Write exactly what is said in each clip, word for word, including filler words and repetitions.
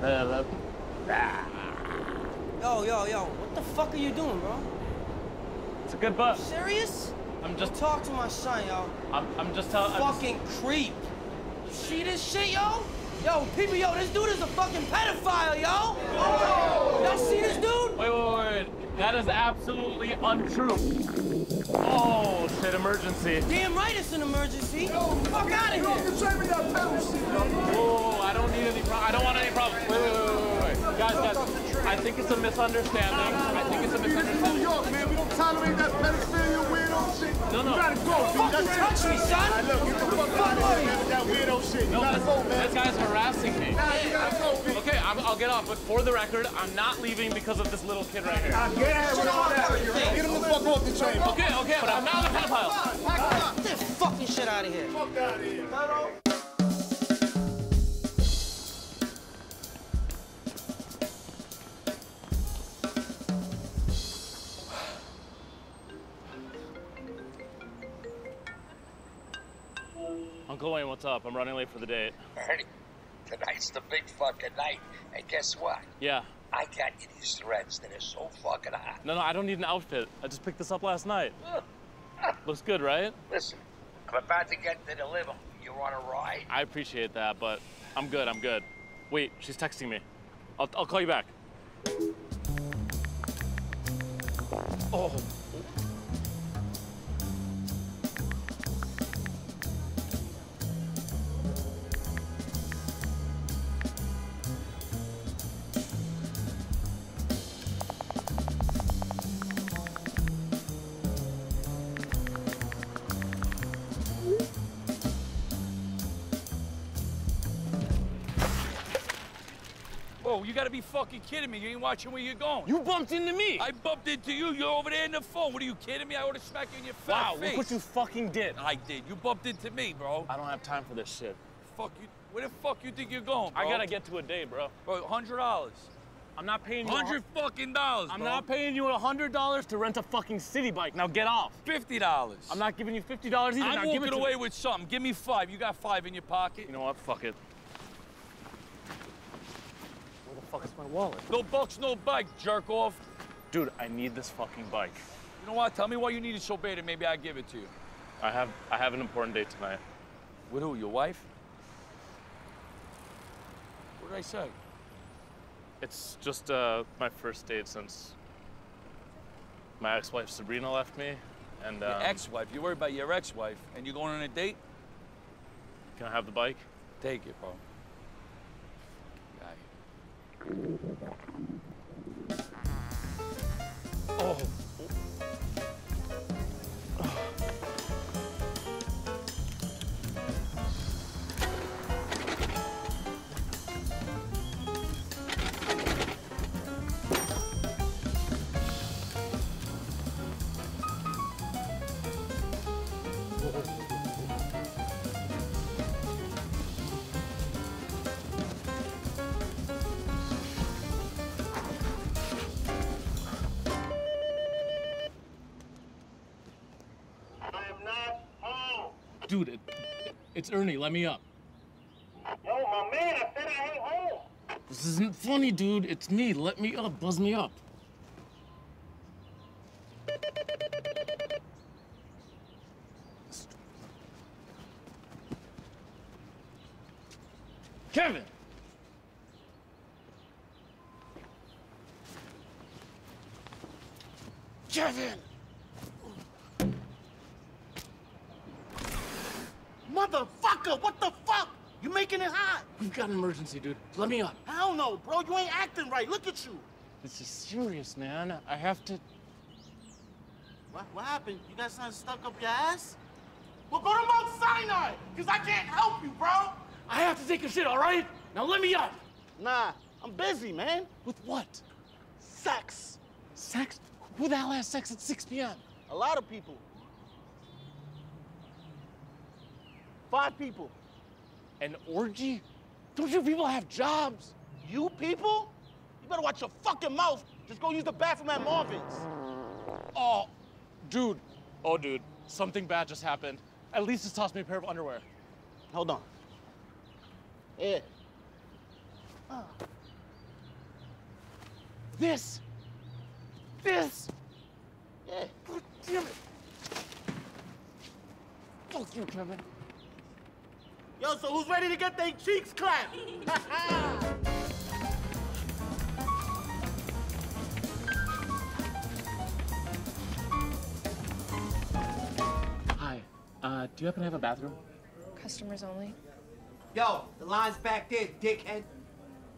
Yo, yo, yo, what the fuck are you doing, bro? It's a good book. You serious? I'm just... Don't talk to my son, yo. I'm, I'm just telling... Fucking just... creep. You see this shit, yo? Yo, people, yo, this dude is a fucking pedophile, yo! Oh! Y'all see this dude? Wait, wait, wait. That is absolutely untrue. Oh, shit, emergency. Damn right it's an emergency. Yo, fuck out of here. Don't betray me that pedal shit, yo. Whoa, I don't need any problems. I don't want any problems. Wait, wait, wait, wait, wait. wait. Guys, guys. I think it's a misunderstanding. I think it's a misunderstanding. This is New York, man. We don't tolerate that pedophilia, weirdo shit. No, no. You gotta go, dude. Fucking touch me, son. I love you. Get the fuck out of here, man, with that weirdo shit. You no, gotta go, man. This guy's harassing me. Nah, you gotta go, bitch. Okay, I'm, I'll get off. But for the record, I'm not leaving because of this little kid right here. I get out with all that. Get him the fuck off the train. Okay, okay. But I'm not a pedophile. Pack it up. Get this fucking shit out of here. Fuck out of here. Pedo. Uncle Wayne, what's up? I'm running late for the date. Ernie, tonight's the big fucking night, and guess what? Yeah. I got you these threads that are so fucking hot. No, no, I don't need an outfit. I just picked this up last night. Looks good, right? Listen, I'm about to get to the liver. You want a ride? I appreciate that, but I'm good, I'm good. Wait, she's texting me. I'll, I'll call you back. Oh. Whoa, you gotta be fucking kidding me. You ain't watching where you're going. You bumped into me. I bumped into you. You're over there in the phone. What, are you kidding me? I would've smacked you in your face. Wow, look what you fucking did. I did. You bumped into me, bro. I don't have time for this shit. Fuck you. Where the fuck you think you're going, bro? I gotta get to a day, bro. Bro, one hundred dollars. I'm not paying you one hundred fucking dollars, bro. I'm not paying you one hundred dollars to rent a fucking city bike. Now get off. fifty dollars. I'm not giving you fifty dollars either. I'm walking it away me. with something. Give me five. You got five in your pocket. You know what? Fuck it. Fuck, it's my wallet. No bucks, no bike, jerk off. Dude, I need this fucking bike. You know what? Tell me why you need it so bad, and maybe I give it to you. I have, I have an important date tonight. With who? Your wife? What did I say? It's just uh, my first date since my ex-wife Sabrina left me, and um, your ex-wife. You worried about your ex-wife, and you're going on a date? Can I have the bike? Take it, bro. Oh. Oh. Dude, it, it's Ernie. Let me up. Yo, my man, I said I ain't home. This isn't funny, dude. It's me. Let me up. Buzz me up. Kevin! Kevin! Motherfucker, what the fuck? You making it hot. We've got an emergency, dude. Let me up. Hell no, bro. You ain't acting right. Look at you. This is serious, man. I have to... What, what happened? You got something stuck up your ass? Well, go to Mount Sinai, because I can't help you, bro. I have to take a shit, all right? Now let me up. Nah, I'm busy, man. With what? Sex. Sex? Who the hell has sex at six p m? A lot of people. Five people. An orgy? Don't you people have jobs? You people? You better watch your fucking mouth. Just go use the bathroom at Marvin's. Oh, dude. Oh, dude. Something bad just happened. At least just toss me a pair of underwear. Hold on. Yeah. Oh. This! This! Yeah. God damn it! Fuck you, Kevin. Yo, so who's ready to get their cheeks clapped? Hi. Uh, do you happen to have a bathroom? Customers only. Yo, the line's back there, dickhead.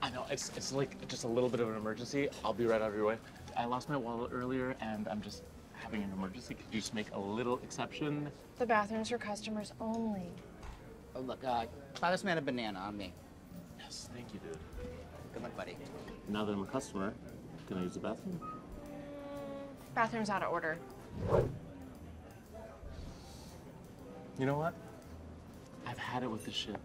I know, it's, it's like just a little bit of an emergency. I'll be right out of your way. I lost my wallet earlier and I'm just having an emergency. Could you just make a little exception? The bathroom's for customers only. Oh, look, uh, buy this man a banana on me. Yes, thank you, dude. Good luck, buddy. Now that I'm a customer, can I use the bathroom? Bathroom's out of order. You know what? I've had it with this shit.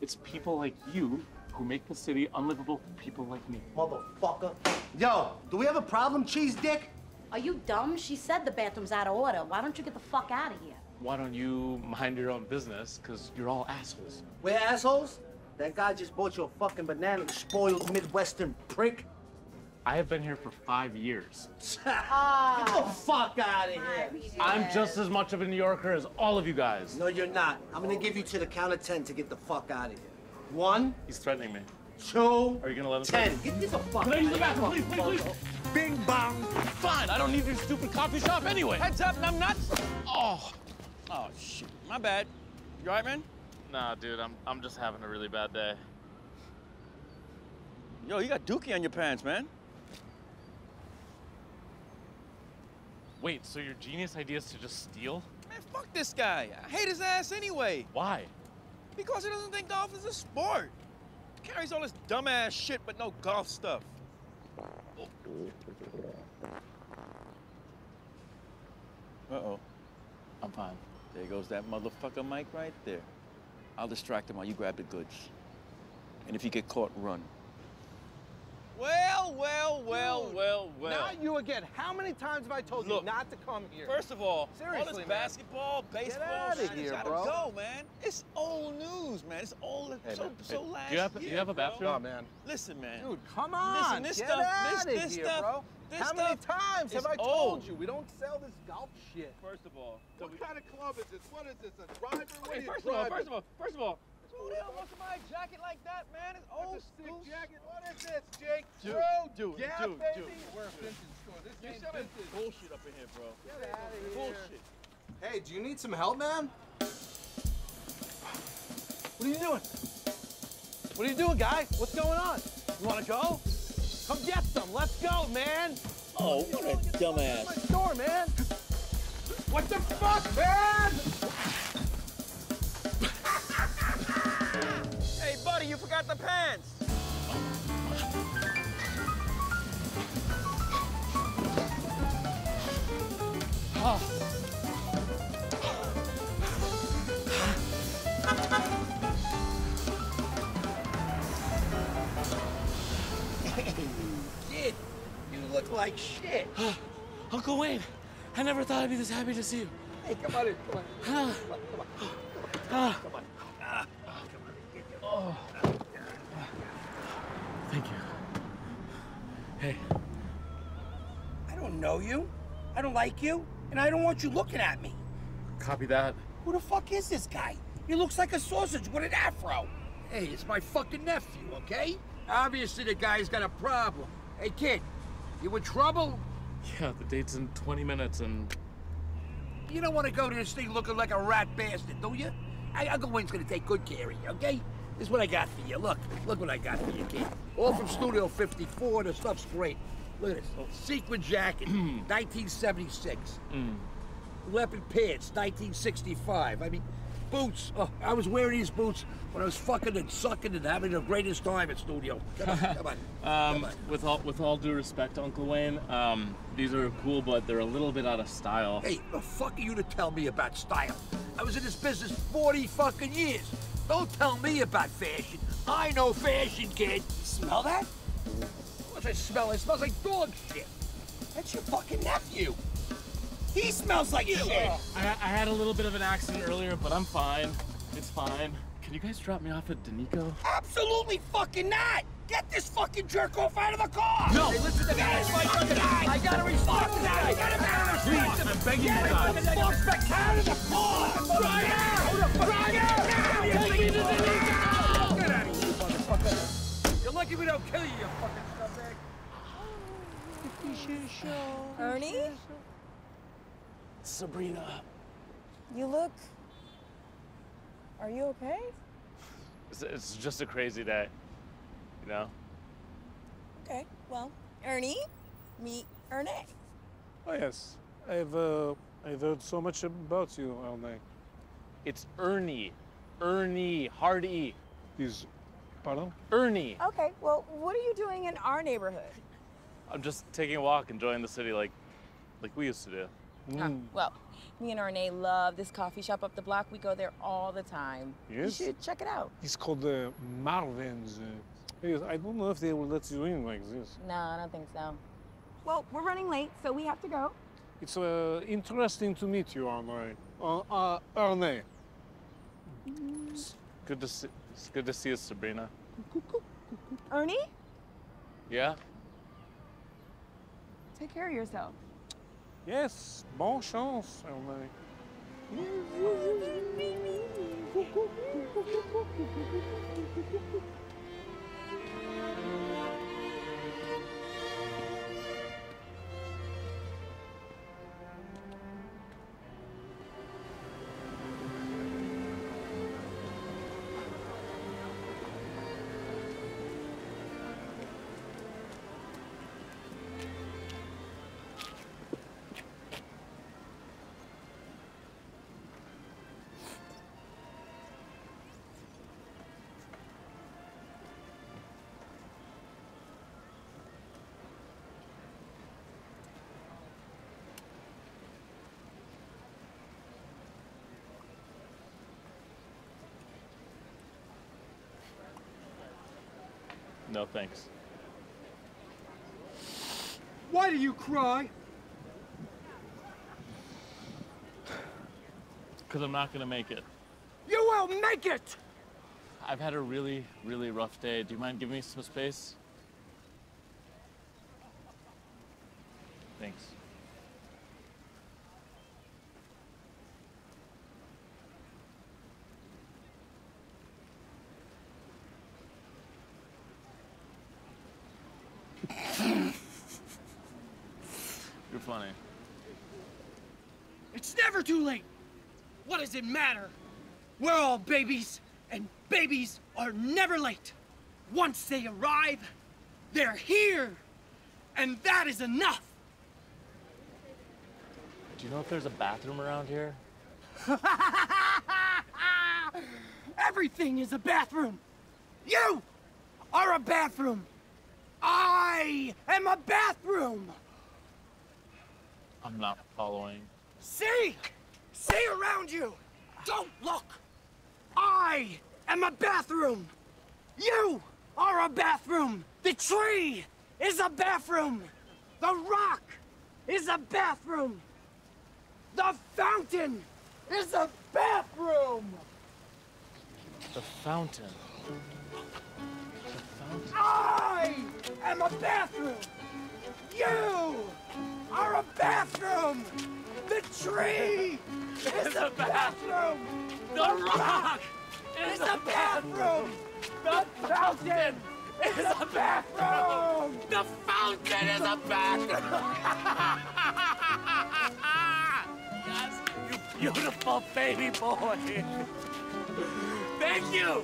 It's people like you who make the city unlivable for people like me. Motherfucker. Yo, do we have a problem, cheese dick? Are you dumb? She said the bathroom's out of order. Why don't you get the fuck out of here? Why don't you mind your own business? Because you're all assholes. We're assholes? That guy just bought you a fucking banana, spoiled Midwestern prick. I have been here for five years. Oh, get the fuck out of here. Years. I'm just as much of a New Yorker as all of you guys. No, you're not. I'm going to give you to the count of ten to get the fuck out of here. One. He's threatening me. Two. Are you going to let him? Ten. Get this a fuck. Can I use the bathroom? Please, please, please. Bing, bong. Fine. I don't need your stupid coffee shop anyway. Heads up, and I'm not. Oh. Oh, shit. My bad. You all right, man? Nah, dude. I'm, I'm just having a really bad day. Yo, you got dookie on your pants, man. Wait, so your genius idea is to just steal? Man, fuck this guy. I hate his ass anyway. Why? Because he doesn't think golf is a sport. He carries all this dumbass shit, but no golf stuff. Oh. Uh-oh. I'm fine. There goes that motherfucker Mike right there. I'll distract him while you grab the goods. And if you get caught, run. Well, well, well, Dude, well, well. Not you again. How many times have I told Look, you not to come here? First of all, Seriously, all this man. basketball, baseball, get out of shit, here, gotta bro. go, man. It's old news, man. It's old. Hey, so, man. so last do you have, year, Do you have a bathroom? Bro. Oh, man. Listen, man. Dude, come on. Listen, this get stuff, out this, of this here, stuff, bro. This How many times have I told old. you we don't sell this golf shit? First of all, what we, kind of club is this? What is this? A driver? What hey, first of all, first of all, first of all. Who the hell wants to buy a jacket like that, man? It's old school jacket. What is this, Jake? Dude, dude, yeah, dude, baby. dude. We're a Vincent store. This you ain't Vincent. Bullshit up in here, bro. Get out of here. Bullshit. Hey, do you need some help, man? What are you doing? What are you doing, guy? What's going on? You want to go? Come get some. Let's go, man. Oh, what a dumbass. My store, man. What the fuck, man? Hey, buddy, you forgot the pants. Oh. Kid, you look like shit. Uh, Uncle Wayne, I never thought I'd be this happy to see you. Hey, come on in. Come on. Come on. Come on. Come on. Come on. Uh, Oh. Thank you. Hey. I don't know you. I don't like you. And I don't want you looking at me. Copy that. Who the fuck is this guy? He looks like a sausage with an afro. Hey, it's my fucking nephew, okay? Obviously the guy's got a problem. Hey, kid, you in trouble? Yeah, the date's in twenty minutes and... You don't want to go to this thing looking like a rat bastard, do you? I, Uncle Wayne's gonna take good care of you, okay? This is what I got for you. Look, look what I got for you, kid. All from Studio fifty-four, the stuff's great. Look at this. Oh. Sequin jacket, nineteen seventy-six. Mm. Leopard pants, nineteen sixty-five. I mean, boots. Oh, I was wearing these boots when I was fucking and sucking and having the greatest time at Studio. Come on, come on. Um, come on. With all, with all due respect, Uncle Wayne, um, these are cool, but they're a little bit out of style. Hey, the fuck are you to tell me about style? I was in this business forty fucking years. Don't tell me about fashion. I know fashion, kid. Smell that? What's I smell? It smells like dog shit. That's your fucking nephew. He smells like shit. I, I had a little bit of an accident earlier, but I'm fine. It's fine. Can you guys drop me off at Da Nico? Absolutely fucking not! Get this fucking jerk off out of the car! No! Hey, listen to me! I gotta respect this guy! I gotta respect him! I'm begging you guys! Get him fucking out of the car! Drive out! Drive out now! Take me to Da Nico! Get out of here, motherfucker! You're lucky we don't kill you, you fucking scumbag! Ernie? Sabrina. You look... Are you okay? It's, it's just a crazy day, you know? Okay, well, Ernie, meet Ernie. Oh, yes. I've, uh, I've heard so much about you, Ernie. It's Ernie. Ernie, hard E. He's... Pardon? Ernie. Okay, well, what are you doing in our neighborhood? I'm just taking a walk, enjoying the city like like we used to do. Mm. Uh, well, me and Arne love this coffee shop up the block. We go there all the time. Yes? You should check it out. It's called uh, Marvin's. Uh, I don't know if they will let you in like this. No, I don't think so. Well, we're running late, so we have to go. It's uh, interesting to meet you, Arne. Uh, uh, Arne. Mm. It's good to see, it's good to see you, Sabrina. Ernie? Yeah? Take care of yourself. Yes, bon chance, Ernie. No, thanks. Why do you cry? Because I'm not gonna make it. You will make it! I've had a really, really rough day. Do you mind giving me some space? Thanks. You're funny. It's never too late. What does it matter? We're all babies, and babies are never late. Once they arrive, they're here, and that is enough. Do you know if there's a bathroom around here? Everything is a bathroom. You are a bathroom. I am a bathroom! I'm not following. See! See around you! Don't look! I am a bathroom! You are a bathroom! The tree is a bathroom! The rock is a bathroom! The fountain is a bathroom! The fountain? I am a bathroom! You are a bathroom! The tree is a bathroom! The rock is a bathroom! The fountain is a bathroom! The fountain is a bathroom! Yes, you beautiful baby boy! Thank you!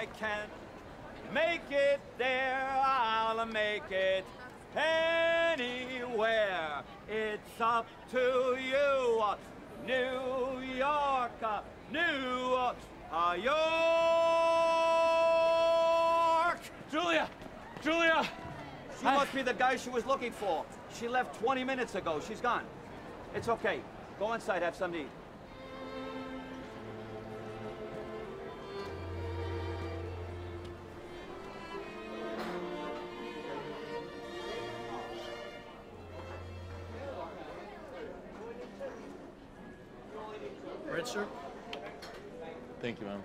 I can. Make it there, I'll make it anywhere. It's up to you, New York, New York. Julia, Julia. She I... must be the guy she was looking for. She left twenty minutes ago. She's gone. It's okay. Go inside, have something to eat. Red shirt? Thank you, ma'am.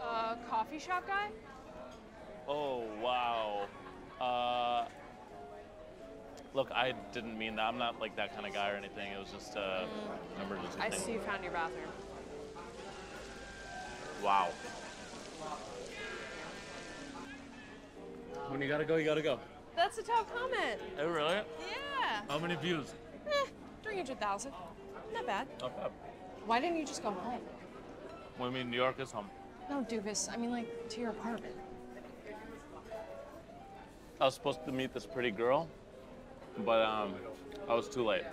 Uh, coffee shop guy? Oh, wow. Uh, look, I didn't mean that. I'm not like that kind of guy or anything. It was just uh, an emergency I thing. See you found your bathroom. Wow. When you gotta go, you gotta go. That's a top comment. Oh, really? Yeah. How many views? Eh, three hundred thousand. Not bad. Not bad. Why didn't you just go home? Well, I mean, New York is home. No, Dubas. I mean, like, to your apartment. I was supposed to meet this pretty girl, but um, I was too late.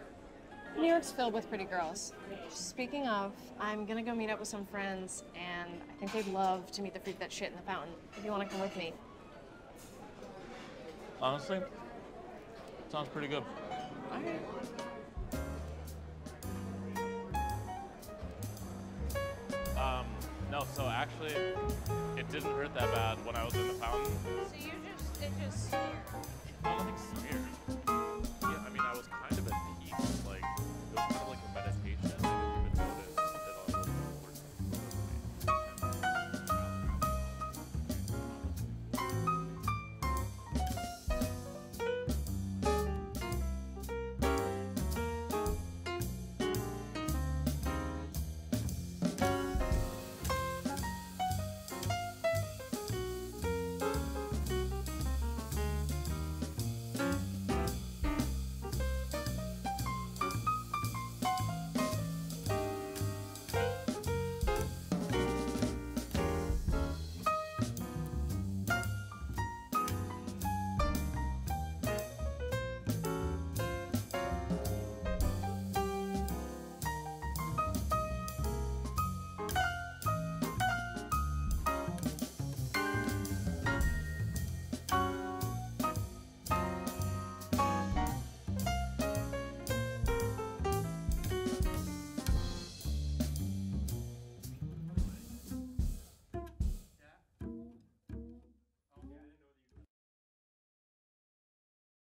New York's filled with pretty girls. Speaking of, I'm gonna go meet up with some friends, and I think they'd love to meet the freak that shit in the fountain. If you wanna come with me. Honestly, sounds pretty good. All right. Um, no, so actually, it didn't hurt that bad when I was in the fountain. So you just, it just smeared. I don't think smeared. Yeah, I mean, I was kind of.